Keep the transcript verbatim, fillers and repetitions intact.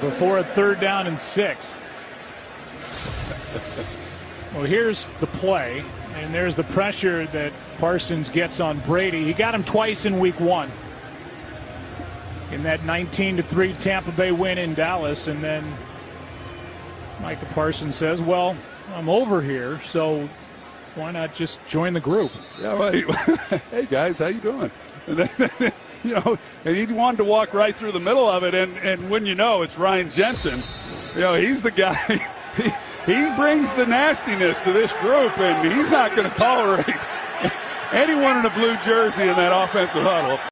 before a third down and six. Well, here's the play, and there's the pressure that Parsons gets on Brady. He got him twice in week one, in that nineteen to three Tampa Bay win in Dallas. And then Micah Parsons says, well, I'm over here, so why not just join the group? Yeah, right. Hey, guys, how you doing? And then, you know, and he wanted to walk right through the middle of it, and, and wouldn't you know, it's Ryan Jensen. You know, he's the guy. he, he brings the nastiness to this group, and he's not going to tolerate anyone in a blue jersey in that offensive huddle.